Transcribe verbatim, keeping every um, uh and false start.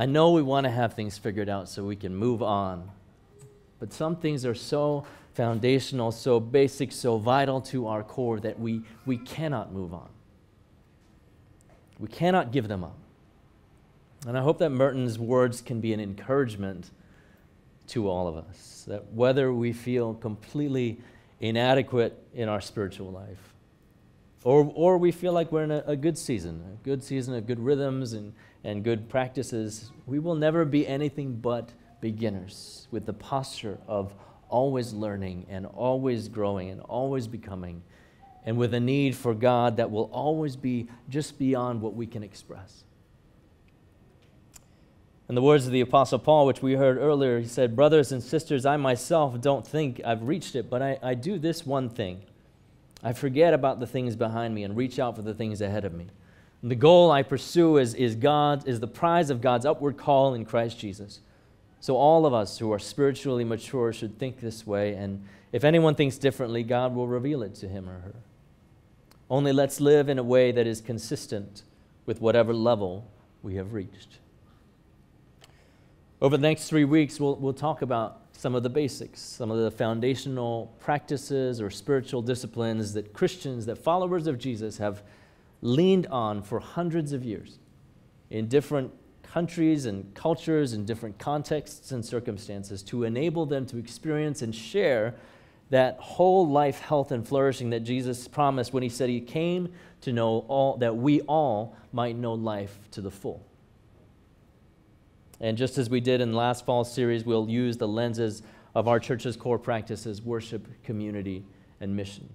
I know we want to have things figured out so we can move on, but some things are so foundational, so basic, so vital to our core that we, we cannot move on. We cannot give them up. And I hope that Merton's words can be an encouragement to all of us, that whether we feel completely inadequate in our spiritual life, or, or we feel like we're in a, a good season, a good season of good rhythms and, and good practices, we will never be anything but beginners with the posture of always learning and always growing and always becoming, and with a need for God that will always be just beyond what we can express. In the words of the Apostle Paul, which we heard earlier, he said, "Brothers and sisters, I myself don't think I've reached it, but I, I do this one thing. I forget about the things behind me and reach out for the things ahead of me. And the goal I pursue is, is, God, is the prize of God's upward call in Christ Jesus." So all of us who are spiritually mature should think this way, and if anyone thinks differently, God will reveal it to him or her. Only let's live in a way that is consistent with whatever level we have reached. Over the next three weeks, we'll, we'll talk about some of the basics, some of the foundational practices or spiritual disciplines that Christians, that followers of Jesus have leaned on for hundreds of years in different countries and cultures and different contexts and circumstances to enable them to experience and share that whole life health and flourishing that Jesus promised when he said he came to know all, that we all might know life to the full. And just as we did in last fall's series, we'll use the lenses of our church's core practices, worship, community, and mission.